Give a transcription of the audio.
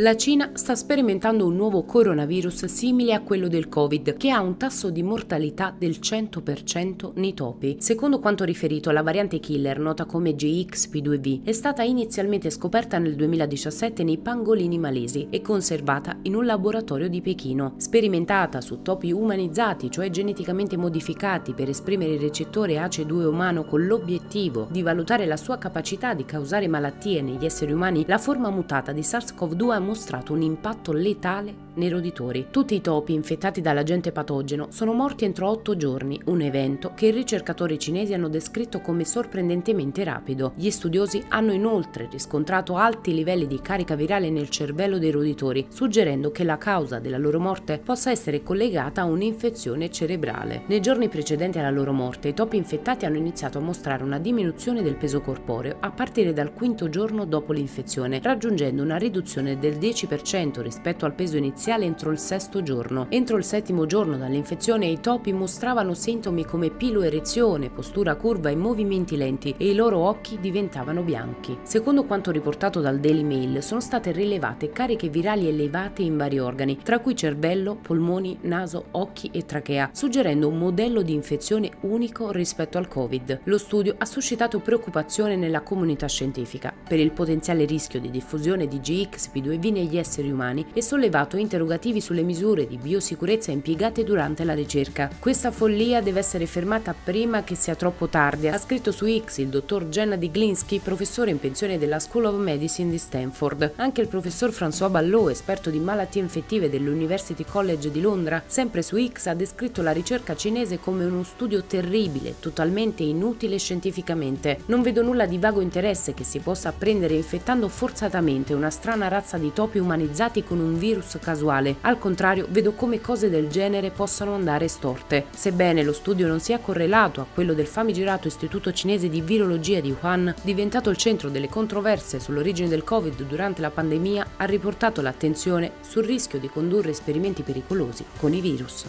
La Cina sta sperimentando un nuovo coronavirus simile a quello del Covid, che ha un tasso di mortalità del 100% nei topi. Secondo quanto riferito, la variante killer, nota come GX_P2V, è stata inizialmente scoperta nel 2017 nei pangolini malesi e conservata in un laboratorio di Pechino. Sperimentata su topi umanizzati, cioè geneticamente modificati per esprimere il recettore ACE2 umano con l'obiettivo di valutare la sua capacità di causare malattie negli esseri umani, la forma mutata di SARS-CoV-2 ha mostrato un impatto letale nei roditori. Tutti i topi infettati dall'agente patogeno sono morti entro 8 giorni, un evento che i ricercatori cinesi hanno descritto come sorprendentemente rapido. Gli studiosi hanno inoltre riscontrato alti livelli di carica virale nel cervello dei roditori, suggerendo che la causa della loro morte possa essere collegata a un'infezione cerebrale. Nei giorni precedenti alla loro morte, i topi infettati hanno iniziato a mostrare una diminuzione del peso corporeo a partire dal 5° giorno dopo l'infezione, raggiungendo una riduzione del 10% rispetto al peso iniziale entro il 6° giorno. Entro il 7° giorno dall'infezione i topi mostravano sintomi come piloerezione, postura curva e movimenti lenti, e i loro occhi diventavano bianchi. Secondo quanto riportato dal Daily Mail, sono state rilevate cariche virali elevate in vari organi, tra cui cervello, polmoni, naso, occhi e trachea, suggerendo un modello di infezione unico rispetto al Covid. Lo studio ha suscitato preoccupazione nella comunità scientifica per il potenziale rischio di diffusione di GX_P2V negli esseri umani e sollevato interrogativi sulle misure di biosicurezza impiegate durante la ricerca. Questa follia deve essere fermata prima che sia troppo tardi, ha scritto su X il dottor Gennady Glinsky, professore in pensione della School of Medicine di Stanford. Anche il professor François Ballot, esperto di malattie infettive dell'University College di Londra, sempre su X ha descritto la ricerca cinese come uno studio terribile, totalmente inutile scientificamente. Non vedo nulla di vago interesse che si possa apprendere infettando forzatamente una strana razza di topi umanizzati con un virus casuale. Al contrario, vedo come cose del genere possano andare storte. Sebbene lo studio non sia correlato a quello del famigerato Istituto Cinese di Virologia di Wuhan, diventato il centro delle controverse sull'origine del Covid durante la pandemia, ha riportato l'attenzione sul rischio di condurre esperimenti pericolosi con i virus.